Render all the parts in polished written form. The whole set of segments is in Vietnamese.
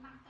Mặt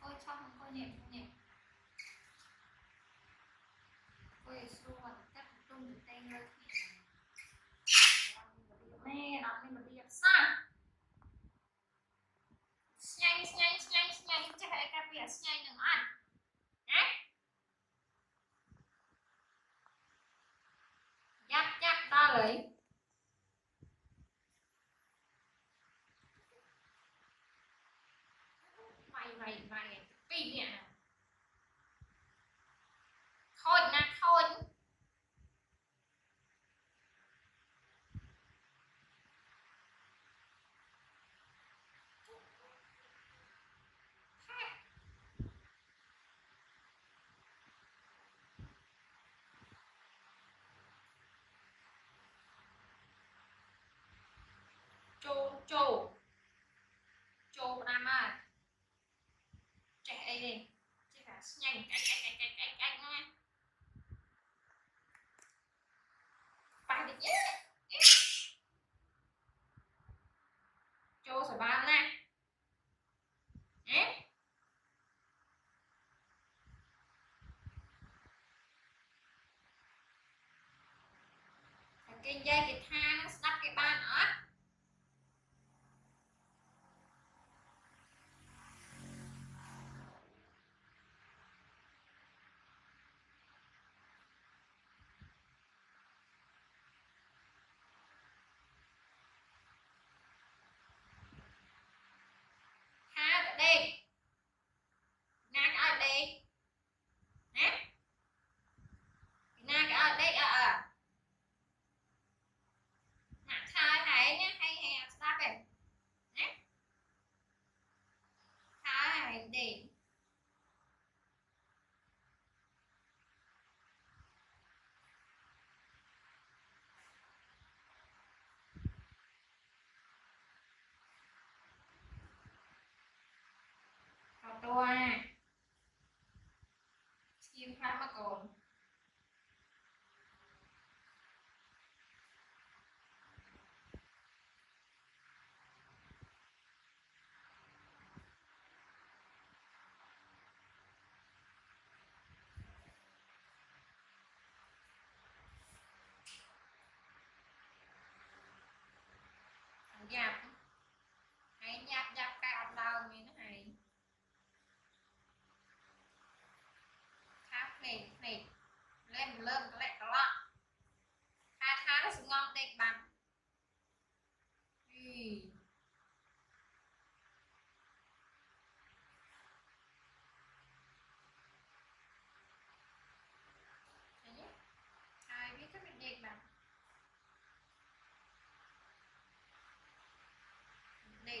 coi trong coi nhẹ nhẹ coi xu và các trung được tay nơi mẹ làm nên một điểm xa nhanh nhanh nhanh nhanh chắc phải cà phê nhanh đừng ăn giáp giáp ta lấy vài cái gì à khôn nè khôn chô chô chô nam à đây chị phải nhanh anh nha ba định cho sở ban nè cái dây cái tha nó đắp cái ban nữa Pharmacol. Nhạc hãy nhạc nhạc cao đau như thế này khá phê phê lên có lẽ có lọ khá là sự ngon đẹp bằng ai biết các bạn đẹp bằng đây